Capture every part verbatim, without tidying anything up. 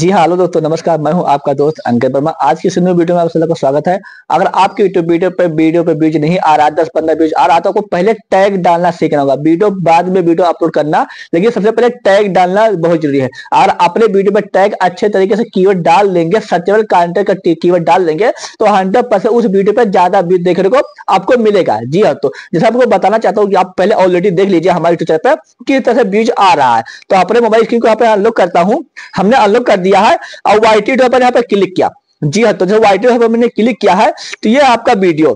जी हाँ हेलो दोस्तों नमस्कार, मैं हूँ आपका दोस्त अंगद वर्मा। आज की इस न्यू वीडियो में आप सभी का स्वागत है। अगर आपके यूट्यूब वीडियो पर वीडियो पर व्यूज नहीं आ रहा, दस पंद्रह व्यूज आ रहा, तो आपको पहले टैग डालना सीखना होगा। वीडियो बाद में वीडियो अपलोड करना, लेकिन सबसे पहले टैग डालना बहुत जरूरी है। अगर अपने वीडियो में टैग अच्छे तरीके से कीवर्ड डाल लेंगे, सर्चेबल कंटेंट का कीवर्ड डाल लेंगे, तो हंड्रेड परसेंट उस वीडियो पर ज्यादा व्यूज देखने को आपको मिलेगा। जी हाँ, तो जैसे आपको बताना चाहता हूँ कि आप पहले ऑलरेडी देख लीजिए हमारे यूट्यूब चैनल पर किस तरह से व्यूज आ रहा है। तो अपने मोबाइल स्क्रीन को यहाँ पे अनलॉक करता हूँ, हमने अनलॉक कर दिया है और वाईटी पर यहाँ पे क्लिक किया। जी हाँ, तो जब वाईटी पर मैंने क्लिक किया है तो ये आपका वीडियो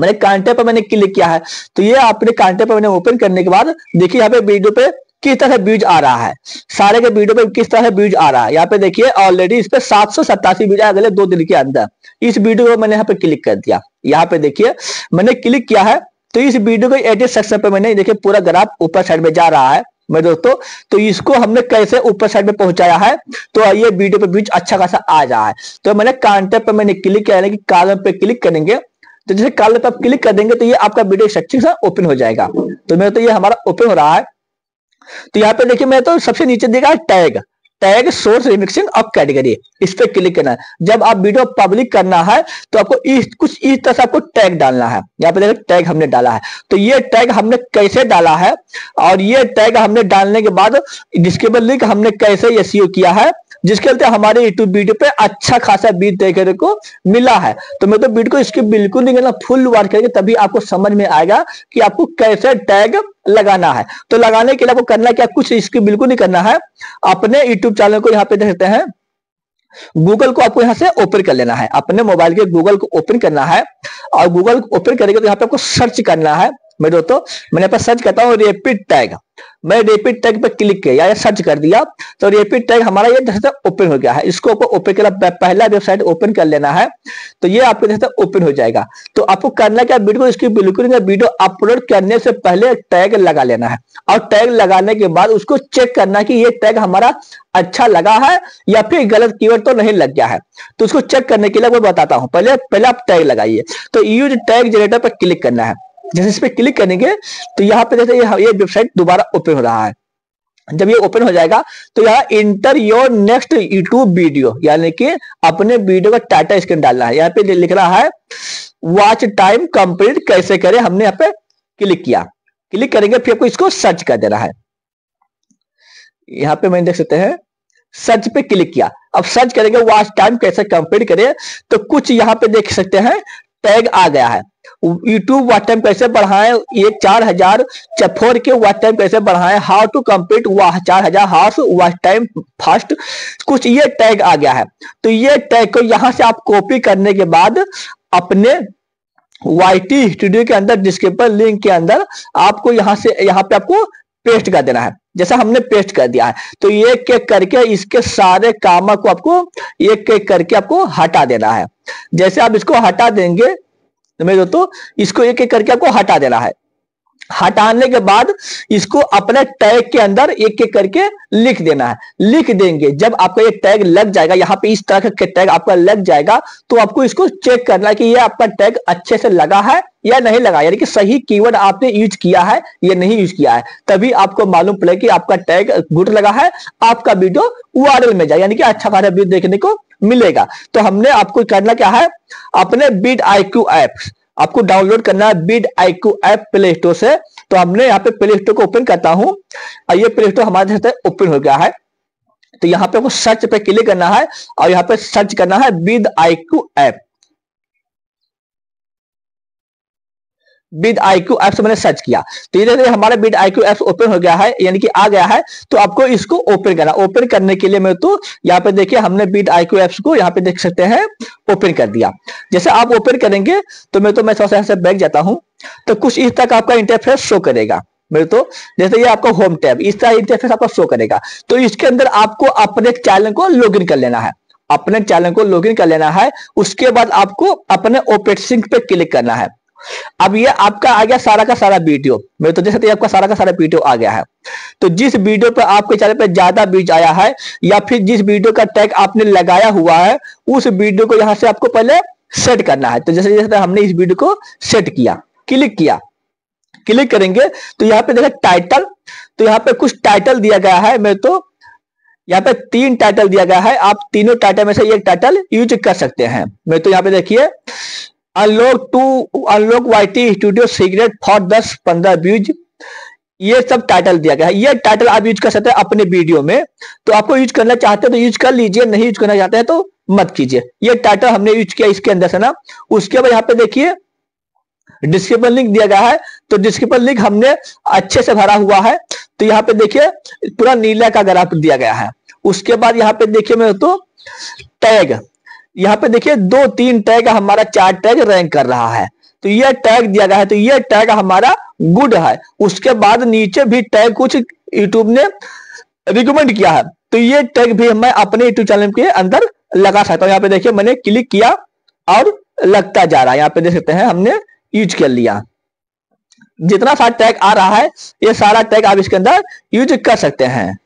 मैंने कांटे पर मैंने क्लिक किया है। तो ये आपने कांटे पर मैंने ओपन करने के बाद देखिए यहाँ पे वीडियो पे किस तरह से व्यूज आ रहा है, सारे के वीडियो पे किस तरह से व्यूज आ रहा है। यहाँ पे देखिए ऑलरेडी इस पे सात सौ सतासी व्यूज आए अगले दो दिन के अंदर। इस वीडियो पर मैंने यहाँ पे क्लिक कर दिया, यहाँ पे देखिए मैंने क्लिक किया है तो इस वीडियो के एडिट सेक्शन पे मैंने देखिए पूरा ग्राफ ऊपर साइड में जा रहा है मेरे दोस्तों। तो इसको हमने कैसे ऊपर साइड में पहुंचाया है, तो ये वीडियो पे व्यूज अच्छा खासा आ रहा है। तो मैंने कांटेक्ट पे मैंने क्लिक किया, यानी कि कॉलम पे क्लिक करेंगे। तो जैसे कॉलम पे आप क्लिक कर देंगे तो ये आपका वीडियो सेक्शन से ओपन हो जाएगा। तो मेरे तो ये हमारा ओपन हो रहा है। तो यहाँ पे देखिए मैं तो सबसे नीचे देखा tag tag source remixing of category, इस पे क्लिक करना है। जब आप वीडियो पब्लिक करना है तो आपको इस कुछ इस तरह से आपको टैग डालना है। यहाँ पे देखिए टैग हमने डाला है। तो ये टैग हमने कैसे डाला है और ये टैग हमने डालने के बाद डिस्केबल लिंक हमने कैसे एसईओ किया है, जिसके चलते हमारे यूट्यूब वीडियो पे अच्छा खासा व्यूज देखने को मिला है। तो मैं तो वीडियो को इसकी बिल्कुल नहीं करना, फुल वॉच करेंगे तभी आपको समझ में आएगा कि आपको कैसे टैग लगाना है। तो लगाने के लिए आपको करना क्या, कुछ इसकी बिल्कुल नहीं करना है। अपने यूट्यूब चैनल को यहाँ पे देखते हैं, गूगल को आपको यहाँ से ओपन कर लेना है। अपने मोबाइल के गूगल को ओपन करना है और गूगल को ओपन करेंगे तो यहाँ पे आपको सर्च करना है। मैं दोस्तों मैंने यहाँ पर सर्च करता हूँ रैपिड टैग। मैं रैपिड टैग पर क्लिक किया या सर्च कर दिया तो रैपिड टैग हमारा ये जैसे ओपन हो गया है। इसको आपको ओपन के लिए पहला वेबसाइट ओपन कर लेना है। तो ये आपके जैसे ओपन हो जाएगा। तो आपको करना क्या, वीडियो इसकी बिल्कुल वीडियो अपलोड करने से पहले टैग लगा लेना है और टैग लगाने के बाद उसको चेक करना कि ये टैग हमारा अच्छा लगा है या फिर गलत कीवर्ड तो नहीं लग गया है। तो उसको चेक करने के लिए मैं बताता हूँ, पहले पहले आप टैग लगाइए। तो यूज टैग जनरेटर पर क्लिक करना है। जैसे इस पे क्लिक करेंगे तो यहाँ पे जैसे ये वेबसाइट दोबारा ओपन हो रहा है। जब ये ओपन हो जाएगा तो यहाँ enter your next YouTube video, यानी कि अपने वीडियो का टाइटल स्क्रीन डालना है। यहाँ पे लिख रहा है वॉच टाइम कंप्लीट कैसे करें, हमने यहाँ पे क्लिक किया। क्लिक करेंगे फिर आपको इसको सर्च कर देना है। यहाँ पे मैंने देख सकते हैं सर्च पे क्लिक किया। अब सर्च करेंगे वॉच टाइम कैसे कंप्लीट करें, तो कुछ यहाँ पे देख सकते हैं टैग आ गया है। यूट्यूब वॉच टाइम कैसे बढ़ाएं, ये चार हजार चफोर के वॉच टाइम कैसे बढ़ाएं, हाउ टू कंप्लीट वाह चार हजार हाफ वॉच टाइम फास्ट, कुछ ये टैग आ गया है। तो ये टैग को यहाँ से आप कॉपी करने के बाद अपने वाईटी स्टूडियो के अंदर डिस्क्रिप्शन लिंक के अंदर आपको यहाँ से यहाँ पे आपको पेस्ट कर देना है। जैसा हमने पेस्ट कर दिया है तो ये एक करके इसके सारे कामा को आपको एक एक करके आपको हटा देना है। जैसे आप इसको हटा देंगे तो मेरे दोस्तों इसको एक एक करके आपको हटा देना है। हटाने के बाद इसको अपने टैग के अंदर एक एक करके लिख देना है। लिख देंगे जब आपका ये टैग लग जाएगा, यहाँ पे इस तरह का टैग आपका लग जाएगा तो आपको इसको चेक करना है कि ये आपका टैग अच्छे से लगा है या नहीं लगा, यानी कि सही कीवर्ड आपने यूज किया है या नहीं यूज किया है। तभी आपको मालूम पड़े कि आपका टैग गुड लगा है, आपका वीडियो वायरल में जाए, यानी कि अच्छा खासा वीडियो देखने को मिलेगा। तो हमने आपको करना क्या है, अपने विडआईक्यू ऐप आपको डाउनलोड करना है, विडआईक्यू ऐप प्ले स्टोर से। तो हमने यहाँ पे प्ले स्टोर को ओपन करता हूँ और ये प्ले स्टोर हमारे साथ ओपन हो गया है। तो यहाँ पे आपको सर्च पे क्लिक करना है और यहाँ पे सर्च करना है विडआईक्यू ऐप। विडआईक्यू ऐप से मैंने सर्च किया तो ये देखिए हमारा विडआईक्यू ऐप ओपन हो गया है, यानी कि आ गया है। तो आपको इसको ओपन करना। ओपन करने के लिए मैं तो यहाँ पे देखिए हमने विडआईक्यू ऐप्स को यहाँ पे देख सकते हैं ओपन कर दिया। जैसे आप ओपन करेंगे तो मैं तो मैं थोड़ा सा बैक जाता हूँ तो कुछ इस तरह का आपका इंटरफेस शो करेगा। मेरे तो जैसे ये आपका होम टैब इस तरह इंटरफेस आपका शो करेगा। तो इसके अंदर आपको अपने चैनल को लॉग इन कर लेना है। अपने चैनल को लॉग इन कर लेना है उसके बाद आपको अपने ओपन पे क्लिक करना है। अब ये आपका आ गया सारा का सारा वीडियो। मेरे तो जैसे आपका सारा का सारा वीडियो आ गया है। तो जिस वीडियो पर आपके चैनल पर ज्यादा व्यूज आया है या फिर जिस वीडियो का टैग आपने लगाया हुआ है उस वीडियो को यहाँ से आपको पहले सेट करना है। तो जैसे जैसे हमने इस वीडियो को सेट किया, क्लिक किया, क्लिक करेंगे तो यहाँ पे देखा टाइटल। तो यहाँ पे कुछ टाइटल दिया गया है। मेरे तो यहाँ पे तीन टाइटल दिया गया है, आप तीनों टाइटल में से एक टाइटल यूज कर सकते हैं। मैं तो यहाँ पे देखिए unlock to unlock YT studio secret for दस पंद्रह व्यूज, ये सब टाइटल दिया गया है। ये टाइटल आप यूज कर सकते हैं अपने वीडियो में, तो आपको यूज करना चाहते हैं तो यूज कर लीजिए, नहीं यूज करना चाहते हैं तो मत कीजिए। ये टाइटल हमने यूज किया इसके अंदर से ना। उसके बाद यहाँ पे देखिए डिस्क्रिप्शन लिंक दिया गया है, तो डिस्क्रिप्शन लिंक हमने अच्छे से भरा हुआ है। तो यहाँ पे देखिए पूरा नीला का ग्राफ दिया गया है। उसके बाद यहाँ पे देखिए मैं तो टैग, यहाँ पे देखिए दो तीन टैग, हमारा चार टैग रैंक कर रहा है, तो ये टैग दिया गया है, तो ये टैग हमारा गुड है। उसके बाद नीचे भी टैग कुछ यूट्यूब ने रिकमेंड किया है, तो ये टैग भी मैं अपने यूट्यूब चैनल के अंदर लगा सकता हूँ। यहाँ पे देखिए मैंने क्लिक किया और लगता जा रहा है, यहाँ पे देख सकते हैं हमने यूज कर लिया। जितना सारा टैग आ रहा है ये सारा टैग आप इसके अंदर यूज कर सकते हैं,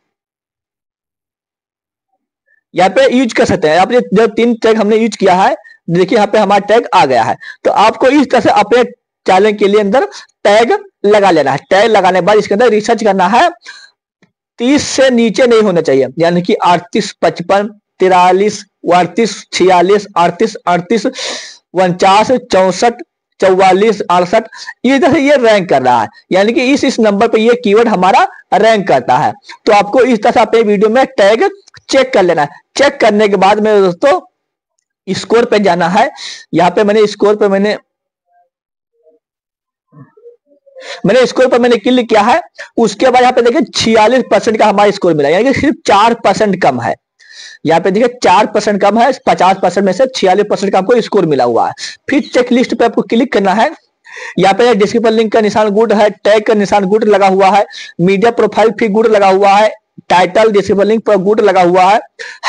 यहाँ पे यूज कर सकते हैं। आप ये जो तीन टैग हमने यूज किया है, देखिए यहाँ पे हमारा टैग आ गया है। तो आपको इस तरह से अपने चैनल के लिए अंदर टैग लगा लेना है। टैग लगाने के बाद इसके अंदर रिसर्च करना है, तीस से नीचे नहीं होना चाहिए, यानी कि अड़तीस, पचपन, तिरालीस, अड़तीस, छियालीस, अड़तीस, अड़तीस, उनचास, चौसठ, चौवालीस, अड़सठ, ये जैसे ये रैंक कर रहा है, यानी कि इस इस नंबर पे ये कीवर्ड हमारा रैंक करता है। तो आपको इस तरह से अपने वीडियो में टैग चेक कर लेना है। चेक करने के बाद मेरे दोस्तों स्कोर पे जाना है। यहाँ पे मैंने स्कोर पे मैंने मैंने स्कोर पर मैंने क्लिक किया है। उसके बाद यहाँ पे देखिए छियालीस परसेंट का हमारा स्कोर मिला, यानी कि सिर्फ चार परसेंट कम है। यहाँ पे देखिए चार परसेंट कम है, पचास परसेंट में से छियालीस परसेंट का आपको स्कोर मिला हुआ है। फिर चेक लिस्ट पे आपको क्लिक करना है। यहाँ पे डिस्क्रिप्शन लिंक का निशान गुड है, टैग का निशान गुड लगा हुआ है, मीडिया प्रोफाइल भी गुड लगा हुआ है, टाइटल डिस्क्रिप्शन लिंक पर गुड लगा हुआ है,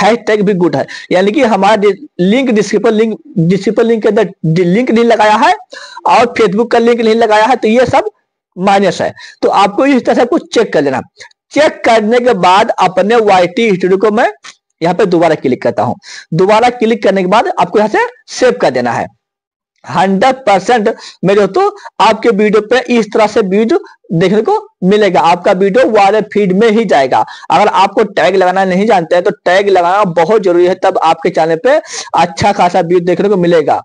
हैशटैग भी गुड है, यानी कि हमारा link description link description link के अंदर लिंक नहीं लगाया है और फेसबुक का लिंक नहीं लगाया है, तो ये सब माइनस है। तो आपको इस तरह से कुछ चेक कर लेना। चेक करने के बाद अपने वाईटी स्टूडियो को मैं यहाँ पे दोबारा क्लिक करता हूँ। दोबारा क्लिक करने के बाद आपको यहाँ से सेव कर देना है। हंड्रेड परसेंट मेरे तो आपके वीडियो पे इस तरह से वीडियो देखने को मिलेगा, आपका वीडियो वायरल फीड में ही जाएगा। अगर आपको टैग लगाना नहीं जानते हैं तो टैग लगाना बहुत जरूरी है, तब आपके चैनल पे अच्छा खासा वीडियो देखने को मिलेगा।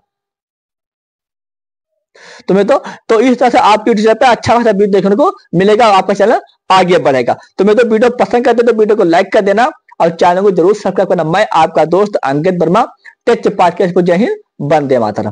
तो मैं तो तो इस तरह से आपके यूट्यूब चैनल पे अच्छा खासा वीडियो देखने को मिलेगा, आपका चैनल आगे बढ़ेगा। तो मैं तो वीडियो पसंद करते तो वीडियो को लाइक कर देना और चैनल को जरूर सब्सक्राइब करना। मैं आपका दोस्त अंगद वर्मा टेक पॉडकास्ट को जय हिंद, वंदे मातरम।